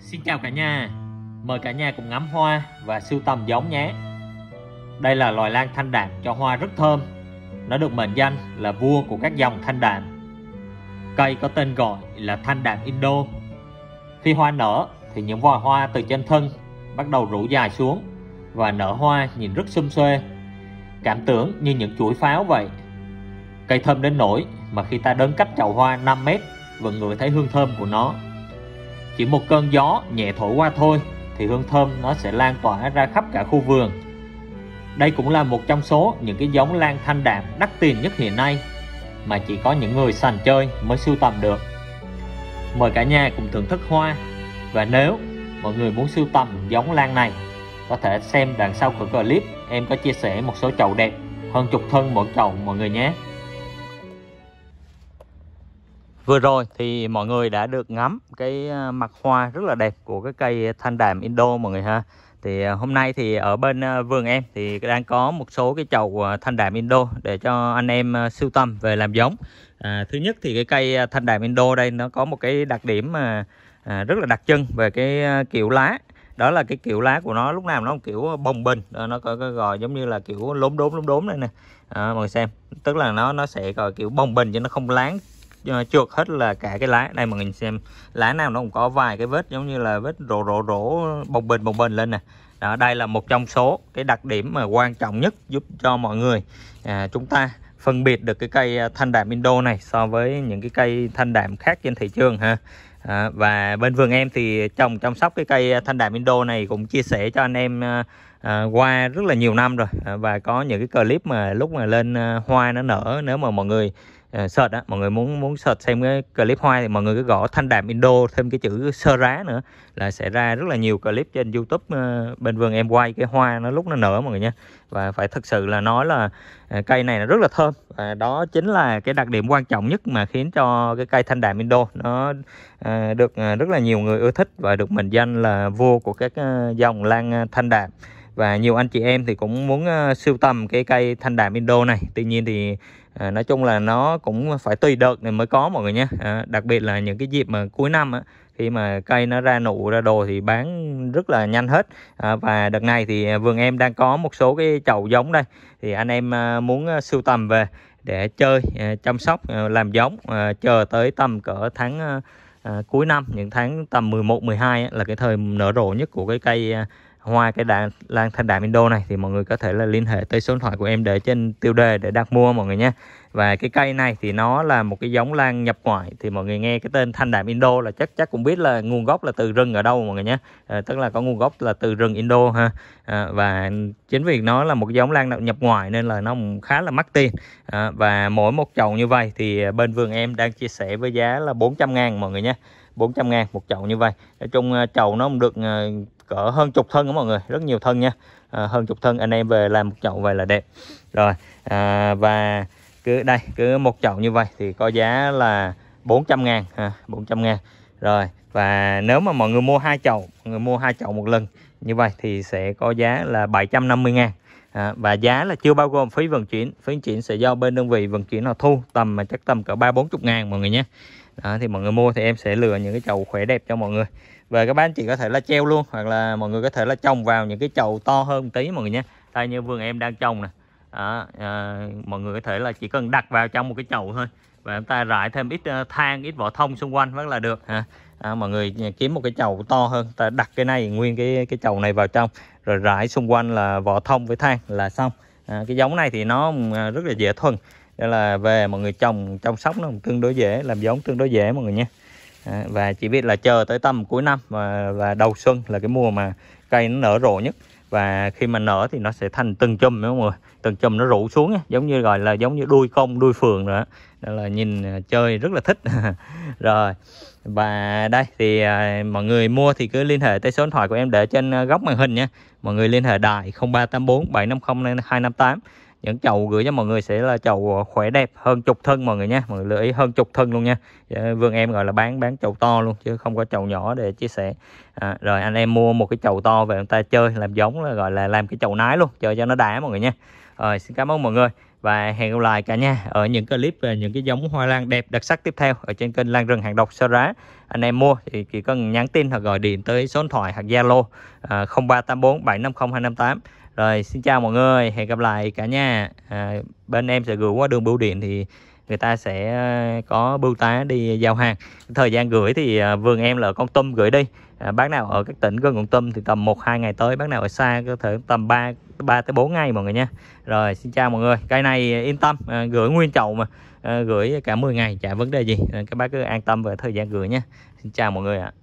Xin chào cả nhà, mời cả nhà cùng ngắm hoa và sưu tầm giống nhé. Đây là loài lan thanh đạm cho hoa rất thơm. Nó được mệnh danh là vua của các dòng thanh đạm. Cây có tên gọi là Thanh Đạm Indo. Khi hoa nở thì những vòi hoa từ trên thân bắt đầu rủ dài xuống và nở hoa nhìn rất sum suê, cảm tưởng như những chuỗi pháo vậy. Cây thơm đến nỗi mà khi ta đứng cách chậu hoa 5 mét vẫn ngửi thấy hương thơm của nó. Chỉ một cơn gió nhẹ thổi qua thôi thì hương thơm nó sẽ lan tỏa ra khắp cả khu vườn. Đây cũng là một trong số những cái giống lan thanh đạm đắt tiền nhất hiện nay mà chỉ có những người sành chơi mới sưu tầm được. Mời cả nhà cùng thưởng thức hoa, và nếu mọi người muốn sưu tầm giống lan này có thể xem đằng sau của clip, em có chia sẻ một số chậu đẹp, hơn chục thân mỗi chậu mọi người nhé. Vừa rồi thì mọi người đã được ngắm cái mặt hoa rất là đẹp của cái cây Thanh Đạm Indo mọi người ha. Thì hôm nay thì ở bên vườn em thì đang có một số cái chậu Thanh Đạm Indo để cho anh em sưu tầm về làm giống. Thứ nhất thì cái cây Thanh Đạm Indo đây nó có một cái đặc điểm rất là đặc trưng về cái kiểu lá. Đó là cái kiểu lá của nó lúc nào nó kiểu bồng bềnh, nó có cái gò giống như là kiểu lốm đốm đây nè. Mọi người xem, tức là nó sẽ có kiểu bồng bềnh chứ nó không láng trượt hết là cả cái lá. Đây mọi người xem, lá nào nó cũng có vài cái vết giống như là vết rổ bồng bềnh lên nè. Đó, đây là một trong số cái đặc điểm mà quan trọng nhất giúp cho mọi người chúng ta phân biệt được cái cây Thanh Đạm Indo này so với những cái cây thanh đạm khác trên thị trường ha. Và bên vườn em thì trồng chăm sóc cái cây Thanh Đạm Indo này cũng chia sẻ cho anh em qua rất là nhiều năm rồi, và có những cái clip mà lúc mà lên hoa nó nở, nếu mà mọi người search á, mọi người muốn search xem cái clip hoa thì mọi người cứ gõ Thanh Đạm Indo thêm cái chữ Xơ Rá nữa là sẽ ra rất là nhiều clip trên YouTube bên vườn em quay cái hoa nó lúc nó nở mọi người nha. Và phải thực sự là nói là cây này nó rất là thơm, và đó chính là cái đặc điểm quan trọng nhất mà khiến cho cái cây Thanh Đạm Indo nó được rất là nhiều người ưa thích và được mệnh danh là vua của các dòng lan thanh đạm. Và nhiều anh chị em thì cũng muốn sưu tầm cái cây Thanh Đạm Indo này. Tuy nhiên thì nói chung là nó cũng phải tùy đợt này mới có mọi người nhé. Đặc biệt là những cái dịp mà cuối năm á, khi mà cây nó ra nụ ra đồ thì bán rất là nhanh hết. Và đợt này thì vườn em đang có một số cái chậu giống đây, thì anh em muốn sưu tầm về để chơi, chăm sóc, làm giống, chờ tới tầm cỡ tháng cuối năm, những tháng tầm 11-12 là cái thời nở rộ nhất của cái cây hoa lan Thanh Đạm Indo này, thì mọi người có thể là liên hệ tới số điện thoại của em để trên tiêu đề để đặt mua mọi người nhé. Và cái cây này thì nó là một cái giống lan nhập ngoại, thì mọi người nghe cái tên Thanh Đạm Indo là chắc cũng biết là nguồn gốc là từ rừng ở đâu mọi người nhé. Tức là có nguồn gốc là từ rừng Indo ha. Và chính vì nó là một cái giống lan nhập ngoại nên là nó khá là mắc tiền. Và mỗi một chậu như vậy thì bên vườn em đang chia sẻ với giá là 400.000 mọi người nhé. 400.000 một chậu như vậy. Nói chung chậu nó cũng được cỡ hơn chục thân của mọi người, rất nhiều thân nha. Hơn chục thân anh em về làm một chậu vậy là đẹp rồi. Và cứ một chậu như vậy thì có giá là 400.000 ha, 400.000 rồi. Và nếu mà mọi người mua hai chậu, mọi người mua hai chậu một lần như vậy thì sẽ có giá là 750.000. Và giá là chưa bao gồm phí vận chuyển. Phí vận chuyển sẽ do bên đơn vị vận chuyển họ thu, chắc tầm cỡ 30-40.000 mọi người nhé. Đó, thì mọi người mua thì em sẽ lựa những cái chậu khỏe đẹp cho mọi người. Và các bạn chị có thể là treo luôn, hoặc là mọi người có thể là trồng vào những cái chậu to hơn một tí mọi người nhé. Đây như vườn em đang trồng nè. Mọi người có thể là chỉ cần đặt vào trong một cái chậu thôi, và chúng ta rải thêm ít than, ít vỏ thông xung quanh vẫn là được ha. Mọi người kiếm một cái chậu to hơn, ta đặt cái này nguyên cái chậu này vào trong, rồi rải xung quanh là vỏ thông với than là xong. Cái giống này thì nó rất là dễ thuần, nên là về mọi người trồng chăm sóc nó tương đối dễ, làm giống tương đối dễ mọi người nhé. Và chỉ biết là chờ tới tầm cuối năm và đầu xuân là cái mùa mà cây nó nở rộ nhất, và khi mà nở thì nó sẽ thành từng chùm mọi người, từng chùm nó rủ xuống giống như gọi là giống như đuôi cong đuôi phượng nữa, đó là nhìn chơi rất là thích. Rồi, và đây thì mọi người mua thì cứ liên hệ tới số điện thoại của em để trên góc màn hình nha. Mọi người liên hệ đại 0384 750 258. Những chậu gửi cho mọi người sẽ là chậu khỏe đẹp, hơn chục thân mọi người nha. Mọi người lưu ý hơn chục thân luôn nha. Vườn em gọi là bán chậu to luôn chứ không có chậu nhỏ để chia sẻ. Rồi anh em mua một cái chậu to về người ta chơi làm giống, là gọi là làm cái chậu nái luôn, chơi cho nó đã mọi người nha. Rồi xin cảm ơn mọi người. Và hẹn gặp lại cả nhà ở những clip về những cái giống hoa lan đẹp đặc sắc tiếp theo ở trên kênh Lan Rừng Hàng Độc Xơ Rá. Anh em mua thì chỉ cần nhắn tin hoặc gọi điện tới số điện thoại hoặc Zalo 0384 750 258. Rồi xin chào mọi người, hẹn gặp lại cả nhà. Bên em sẽ gửi qua đường bưu điện thì người ta sẽ có bưu tá đi giao hàng. Thời gian gửi thì vườn em là Kon Tum gửi đi. Bác nào ở các tỉnh gần Kon Tum thì tầm 1-2 ngày tới, bác nào ở xa có thể tầm 3-4 ngày mọi người nha. Rồi xin chào mọi người. Cây này yên tâm, gửi nguyên chậu mà, gửi cả 10 ngày chả vấn đề gì. Các bác cứ an tâm về thời gian gửi nha. Xin chào mọi người ạ.